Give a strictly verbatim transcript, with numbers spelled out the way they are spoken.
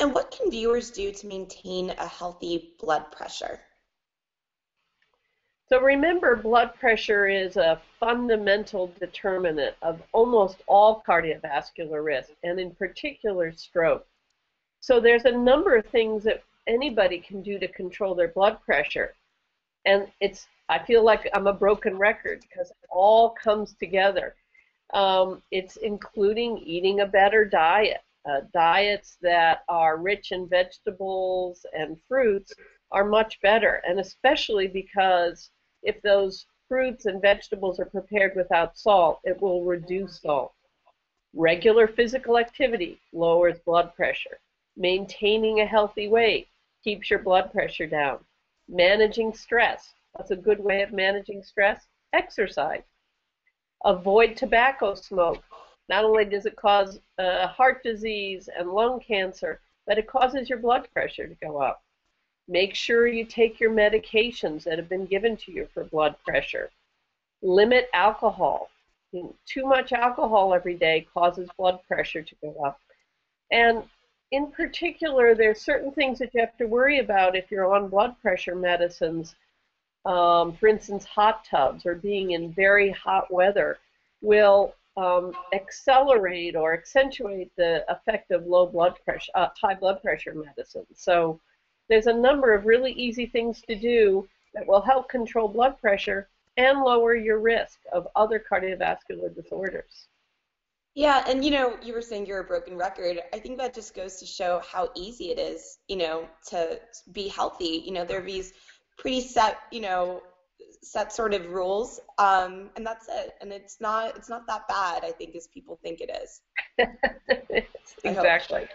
and what can viewers do to maintain a healthy blood pressure? So remember, blood pressure is a fundamental determinant of almost all cardiovascular risk, and in particular stroke. So there's a number of things that anybody can do to control their blood pressure. And it's, I feel like I'm a broken record because it all comes together. Um, it's including eating a better diet. Uh, diets that are rich in vegetables and fruits are much better, and especially because if those fruits and vegetables are prepared without salt, it will reduce salt. Regular physical activity lowers blood pressure. Maintaining a healthy weight keeps your blood pressure down. Managing stress, that's a good way of managing stress. Exercise. Avoid tobacco smoke. Not only does it cause uh, heart disease and lung cancer, but it causes your blood pressure to go up. Make sure you take your medications that have been given to you for blood pressure. Limit alcohol. Too much alcohol every day causes blood pressure to go up. And in particular, there are certain things that you have to worry about if you're on blood pressure medicines. Um, for instance, hot tubs or being in very hot weather will Um, accelerate or accentuate the effect of low blood pressure, uh, high blood pressure medicine. So there's a number of really easy things to do that will help control blood pressure and lower your risk of other cardiovascular disorders. Yeah, and you know, you were saying you're a broken record. I think that just goes to show how easy it is, you know, to be healthy. You know, there are these pretty set, you know, set sort of rules, um, and that's it. And it's not it's not that bad, I think, as people think it is. Exactly.